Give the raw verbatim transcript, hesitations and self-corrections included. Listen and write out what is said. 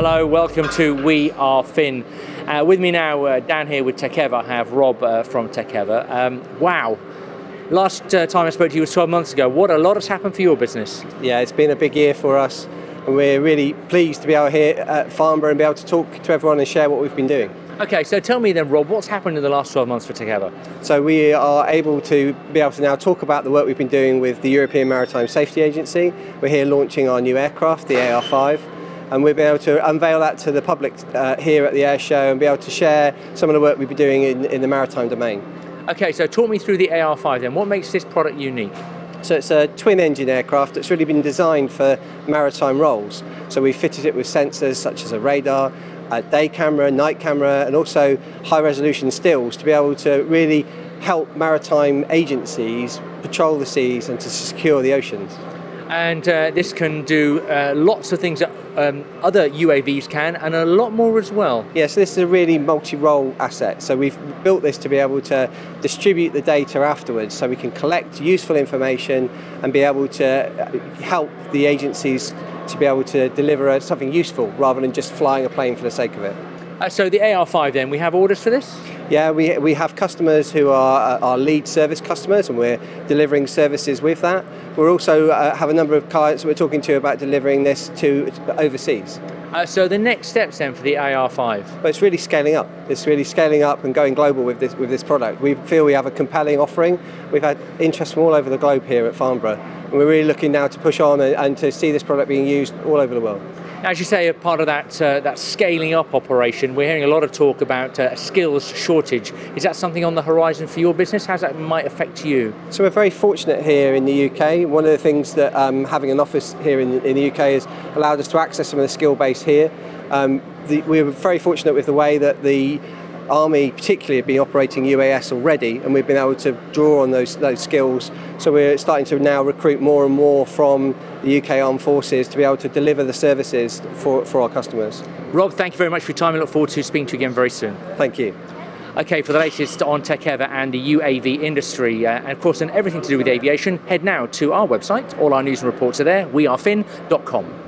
Hello, welcome to We Are Finn. Uh, with me now, uh, down here with Tekever, I have Rob uh, from Tekever. Um, wow, last uh, time I spoke to you was twelve months ago. What a lot has happened for your business. Yeah, it's been a big year for us, and we're really pleased to be out here at Farnborough and be able to talk to everyone and share what we've been doing. Okay, so tell me then, Rob, what's happened in the last twelve months for Tekever? So we are able to be able to now talk about the work we've been doing with the European Maritime Safety Agency. We're here launching our new aircraft, the A R five, and we'll be able to unveil that to the public uh, here at the air show and be able to share some of the work we've been doing in, in the maritime domain. Okay, so talk me through the A R five then. What makes this product unique? So it's a twin-engine aircraft that's really been designed for maritime roles. So we fitted it with sensors such as a radar, a day camera, night camera, and also high-resolution stills to be able to really help maritime agencies patrol the seas and to secure the oceans. And uh, this can do uh, lots of things that um, other U A Vs can, and a lot more as well. Yes, yeah, so this is a really multi-role asset. So we've built this to be able to distribute the data afterwards, so we can collect useful information and be able to help the agencies to be able to deliver something useful rather than just flying a plane for the sake of it. Uh, so the A R five then, we have orders for this? Yeah, we, we have customers who are uh, our lead service customers, and we're delivering services with that. We also uh, have a number of clients we're talking to about delivering this to overseas. Uh, so the next steps then for the A R five? Well, it's really scaling up. It's really scaling up and going global with this, with this product. We feel we have a compelling offering. We've had interest from all over the globe here at Farnborough, and we're really looking now to push on and, and to see this product being used all over the world. As you say, a part of that, uh, that scaling up operation, we're hearing a lot of talk about uh, skills shortage. Is that something on the horizon for your business? How that might affect you? So we're very fortunate here in the U K. One of the things that um, having an office here in, in the U K has allowed us to access some of the skill base here. Um, the, we're very fortunate with the way that the Army particularly have been operating U A S already, and we've been able to draw on those, those skills. So we're starting to now recruit more and more from the U K Armed Forces to be able to deliver the services for, for our customers. Rob, thank you very much for your time. I look forward to speaking to you again very soon. Thank you. Okay, for the latest on Tekever and the U A V industry, uh, and of course, and everything to do with aviation, head now to our website. All our news and reports are there, we are finn dot com.